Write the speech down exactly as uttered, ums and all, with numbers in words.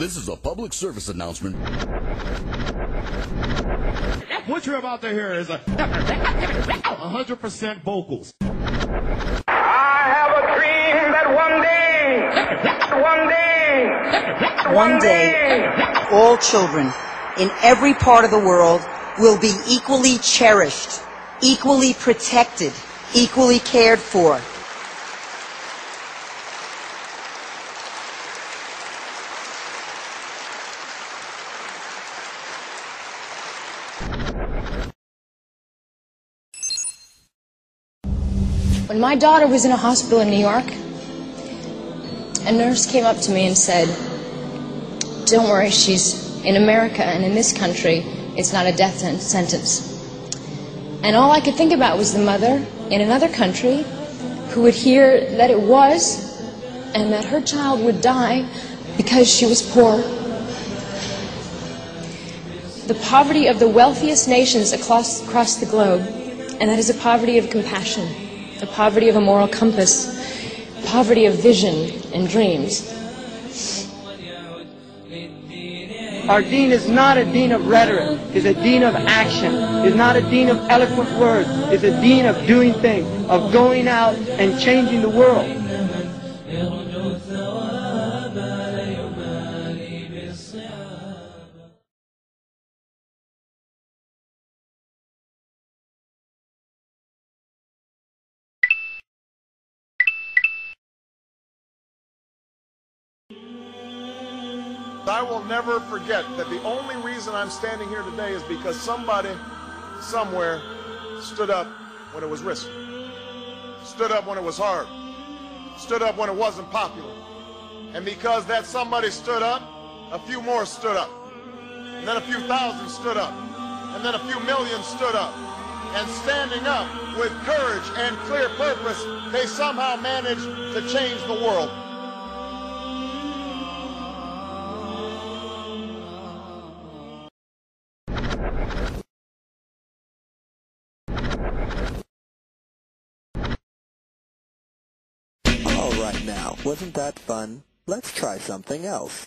This is a public service announcement. What you're about to hear is a one hundred percent vocals. I have a dream that one day, one day, one day, all children in every part of the world will be equally cherished, equally protected, equally cared for. When my daughter was in a hospital in New York, a nurse came up to me and said, "Don't worry, she's in America, and in this country, it's not a death sentence." And all I could think about was the mother in another country who would hear that it was, and that her child would die because she was poor. The poverty of the wealthiest nations across, across the globe, and that is a poverty of compassion. The poverty of a moral compass, poverty of vision and dreams. Our deen is not a deen of rhetoric, it's a deen of action. It's not a deen of eloquent words, it's a deen of doing things, of going out and changing the world. I will never forget that the only reason I'm standing here today is because somebody, somewhere, stood up when it was risky, stood up when it was hard, stood up when it wasn't popular. And because that somebody stood up, a few more stood up, and then a few thousand stood up, and then a few million stood up. And standing up with courage and clear purpose, they somehow managed to change the world. Right now, wasn't that fun? Let's try something else.